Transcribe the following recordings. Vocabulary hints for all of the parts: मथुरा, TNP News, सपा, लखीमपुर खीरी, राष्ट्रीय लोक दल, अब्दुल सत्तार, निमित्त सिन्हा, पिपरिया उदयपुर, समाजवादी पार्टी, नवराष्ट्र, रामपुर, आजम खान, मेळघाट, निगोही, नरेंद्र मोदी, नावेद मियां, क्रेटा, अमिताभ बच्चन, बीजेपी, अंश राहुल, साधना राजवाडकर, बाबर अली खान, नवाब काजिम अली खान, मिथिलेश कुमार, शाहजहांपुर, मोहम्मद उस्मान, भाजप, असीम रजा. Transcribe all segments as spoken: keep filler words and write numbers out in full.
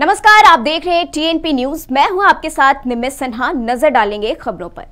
नमस्कार, आप देख रहे हैं टीएनपी न्यूज। मैं हूं आपके साथ निमित्त सिन्हा। नजर डालेंगे खबरों पर।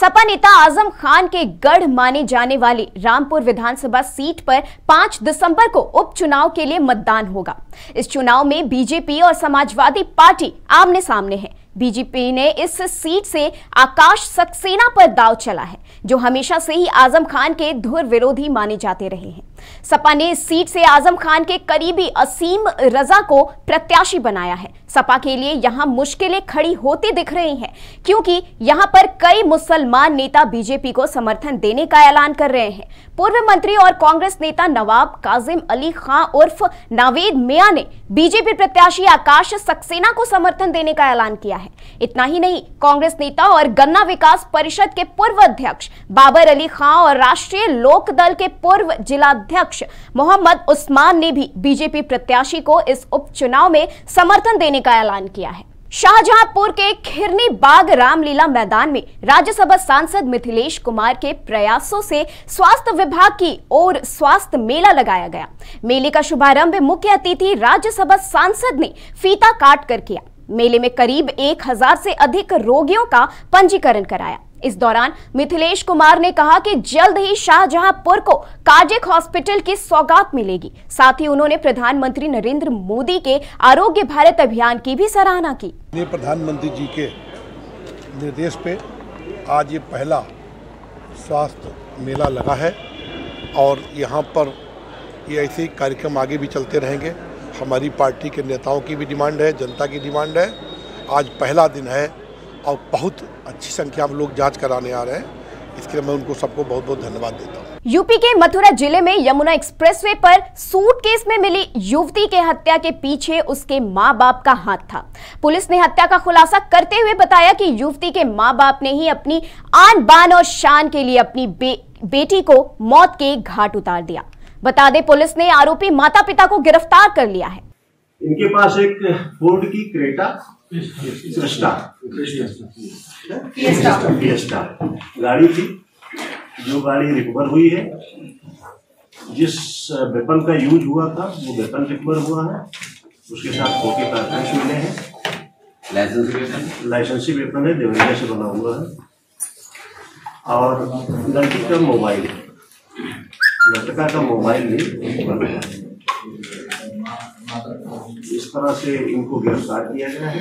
सपा नेता आजम खान के गढ़ माने जाने वाली रामपुर विधानसभा सीट पर पाँच दिसंबर को उपचुनाव के लिए मतदान होगा। इस चुनाव में बीजेपी और समाजवादी पार्टी आमने सामने है। बीजेपी ने इस सीट से आकाश सक्सेना पर दांव चला है, जो हमेशा से ही आजम खान के धुर विरोधी माने जाते रहे हैं। सपा ने इस सीट से आजम खान के करीबी असीम रजा को प्रत्याशी बनाया है। सपा के लिए यहां मुश्किलें खड़ी होती दिख रही हैं, क्योंकि यहां पर कई मुसलमान नेता बीजेपी को समर्थन देने का ऐलान कर रहे हैं। पूर्व मंत्री और कांग्रेस नेता नवाब काजिम अली खान उर्फ नावेद मियां ने बीजेपी प्रत्याशी आकाश सक्सेना को समर्थन देने का ऐलान किया है। इतना ही नहीं, कांग्रेस नेता और गन्ना विकास परिषद के पूर्व अध्यक्ष बाबर अली खान और राष्ट्रीय लोक दल के पूर्व जिलाध्यक्ष मोहम्मद उस्मान ने भी बीजेपी प्रत्याशी को इस उपचुनाव में समर्थन देने का ऐलान किया है। शाहजहांपुर के खिरनी बाग रामलीला मैदान में राज्यसभा सांसद मिथिलेश कुमार के प्रयासों से स्वास्थ्य विभाग की ओर स्वास्थ्य मेला लगाया गया। मेले का शुभारंभ मुख्य अतिथि राज्यसभा सांसद ने फीता काट कर किया। मेले में करीब एक हजार से अधिक रोगियों का पंजीकरण कराया। इस दौरान मिथिलेश कुमार ने कहा कि जल्द ही शाहजहांपुर को कार्डियक हॉस्पिटल की सौगात मिलेगी। साथ ही उन्होंने प्रधानमंत्री नरेंद्र मोदी के आरोग्य भारत अभियान की भी सराहना की। प्रधानमंत्री जी के निर्देश पे आज ये पहला स्वास्थ्य मेला लगा है और यहाँ पर ये ऐसे कार्यक्रम आगे भी चलते रहेंगे। हमारी पार्टी के नेताओं की भी डिमांड है, जनता की डिमांड है। आज पहला दिन है और बहुत अच्छी संख्या में लोग जांच कराने आ रहे हैं। इसके लिए मैं उनको सबको बहुत बहुत धन्यवाद देता हूँ। यूपी के मथुरा जिले में यमुना एक्सप्रेसवे पर सूटकेस में मिली युवती के हत्या के पीछे उसके माँ बाप का हाथ था। पुलिस ने हत्या का खुलासा करते हुए बताया कि युवती के माँ बाप ने ही अपनी आन बान और शान के लिए अपनी बे, बेटी को मौत के घाट उतार दिया। बता दे, पुलिस ने आरोपी माता पिता को गिरफ्तार कर लिया है। इनके पास एक फोर्ड की क्रेटा क्रेस्टा क्रेस्टा गाड़ी थी, जो गाड़ी रिकवर हुई है। जिस वेपन का यूज हुआ था वो वेपन रिकवर हुआ है। उसके साथ फोर्ड के प्राथमिक मिले हैं। लाइसेंसी वेपन है, देवरिया से बना हुआ है और लड़की का मोबाइल है। लड़का का मोबाइल भी इस तरह से इनको गिरफ्तार किया गया है।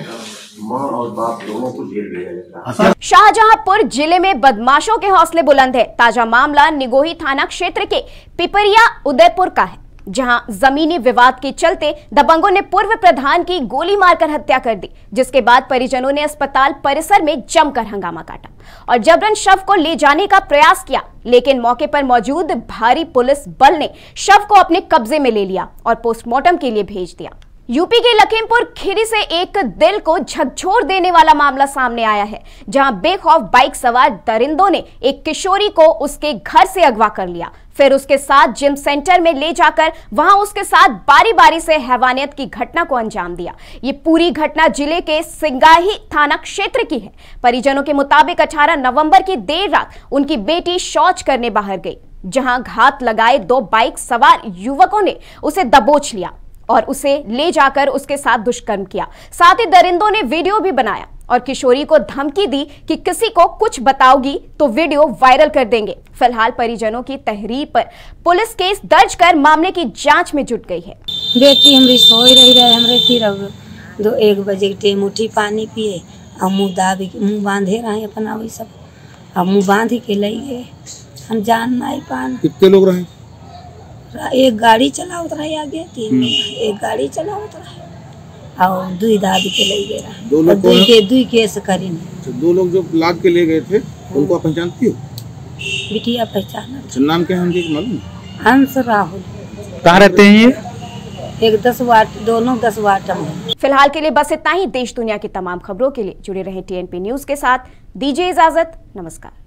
मां और बाप दोनों को जेल भेजा गया। शाहजहांपुर जिले में बदमाशों के हौसले बुलंद है। ताजा मामला निगोही थाना क्षेत्र के पिपरिया उदयपुर का है, जहां जमीनी विवाद के चलते दबंगों ने पूर्व प्रधान की गोली मारकर हत्या कर दी, जिसके बाद परिजनों ने अस्पताल परिसर में जमकर हंगामा काटा और जबरन शव को ले जाने का प्रयास किया, लेकिन मौके पर मौजूद भारी पुलिस बल ने शव को अपने कब्जे में ले लिया और पोस्टमार्टम के लिए भेज दिया। यूपी के लखीमपुर खीरी से एक दिल को झकझोर देने वाला मामला सामने आया है, जहां बेखौफ बाइक सवार दरिंदों ने एक किशोरी को उसके घर से अगवा कर लिया, फिर उसके साथ जिम सेंटर में ले जाकर वहां उसके साथ बारी बारी से हैवानियत की घटना को अंजाम दिया। ये पूरी घटना जिले के सिंगाही थाना क्षेत्र की है। परिजनों के मुताबिक अठारह नवंबर की देर रात उनकी बेटी शौच करने बाहर गई, जहां घात लगाए दो बाइक सवार युवकों ने उसे दबोच लिया और उसे ले जाकर उसके साथ दुष्कर्म किया। साथ ही दरिंदों ने वीडियो भी बनाया और किशोरी को धमकी दी कि किसी को कुछ बताओगी तो वीडियो वायरल कर देंगे। फिलहाल परिजनों की तहरीर पर पुलिस केस दर्ज कर मामले की जांच में जुट गई है। बेटी हमरी सोई रही रहे, हमरे फिर दो एक बजे के मुट्ठी पानी पिए और मुँह दाबे मुँह बांधे रहे अपना वही सब और मुँह बांध के ले गए। हम जान नहीं पान। कितने लोग रहे? एक गाड़ी चलावत रहे आगे, तीन एक गाड़ी चलावत रहे और दुई दादी के ले गए रहे। दो लोग दुई के दुई केस करीन। तो दो लोग जो लाद के ले गए थे उनको आप पहचानती हो? बिटिया पहचाना। नाम क्या है उनके मालूम? अंश राहुल। कहाँ रहते हैं ये? एक दस वाट दोनों दस वाट में। फिलहाल के लिए बस इतना ही। देश दुनिया की तमाम खबरों के लिए जुड़े रहे टी एन पी न्यूज के साथ। दीजिए इजाजत। नमस्कार।